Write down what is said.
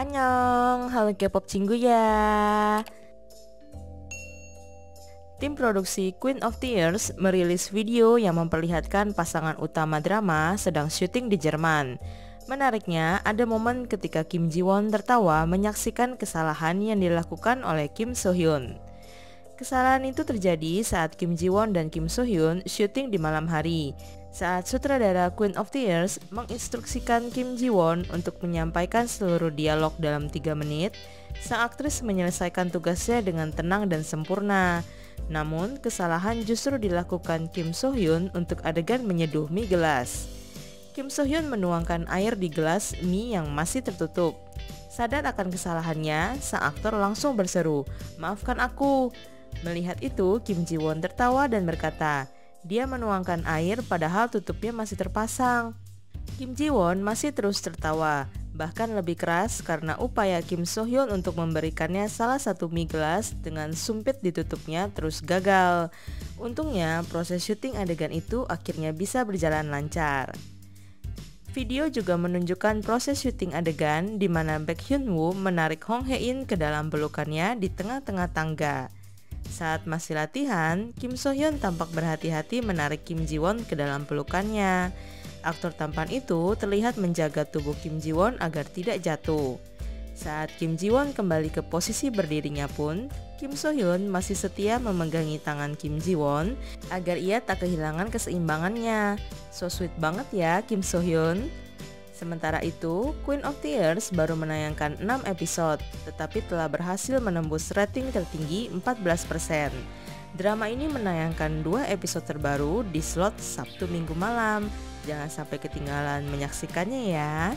Annyeong, halo K-pop Cingguya. Tim produksi Queen of Tears merilis video yang memperlihatkan pasangan utama drama sedang syuting di Jerman. Menariknya, ada momen ketika Kim Ji Won tertawa menyaksikan kesalahan yang dilakukan oleh Kim Soo-hyun. Kesalahan itu terjadi saat Kim Ji Won dan Kim Soo-hyun syuting di malam hari, saat sutradara Queen of Tears menginstruksikan Kim Ji Won untuk menyampaikan seluruh dialog dalam 3 menit. Sang aktris menyelesaikan tugasnya dengan tenang dan sempurna. Namun, kesalahan justru dilakukan Kim Soo-hyun untuk adegan menyeduh mie gelas. Kim Soo-hyun menuangkan air di gelas mie yang masih tertutup. Sadar akan kesalahannya, sang aktor langsung berseru, "Maafkan aku." Melihat itu, Kim Ji Won tertawa dan berkata, dia menuangkan air padahal tutupnya masih terpasang. Kim Ji Won masih terus tertawa, bahkan lebih keras karena upaya Kim Soo-hyun untuk memberikannya salah satu mie gelas dengan sumpit ditutupnya terus gagal. Untungnya, proses syuting adegan itu akhirnya bisa berjalan lancar. Video juga menunjukkan proses syuting adegan di mana Baek Hyun Woo menarik Hong Hae In ke dalam pelukannya di tengah-tengah tangga. Saat masih latihan, Kim Soo-hyun tampak berhati-hati menarik Kim Ji Won ke dalam pelukannya. Aktor tampan itu terlihat menjaga tubuh Kim Ji Won agar tidak jatuh. Saat Kim Ji Won kembali ke posisi berdirinya pun, Kim Soo-hyun masih setia memegangi tangan Kim Ji Won agar ia tak kehilangan keseimbangannya. So sweet banget ya Kim Soo-hyun. Sementara itu, Queen of Tears baru menayangkan 6 episode, tetapi telah berhasil menembus rating tertinggi 14%. Drama ini menayangkan 2 episode terbaru di slot Sabtu Minggu malam. Jangan sampai ketinggalan menyaksikannya ya.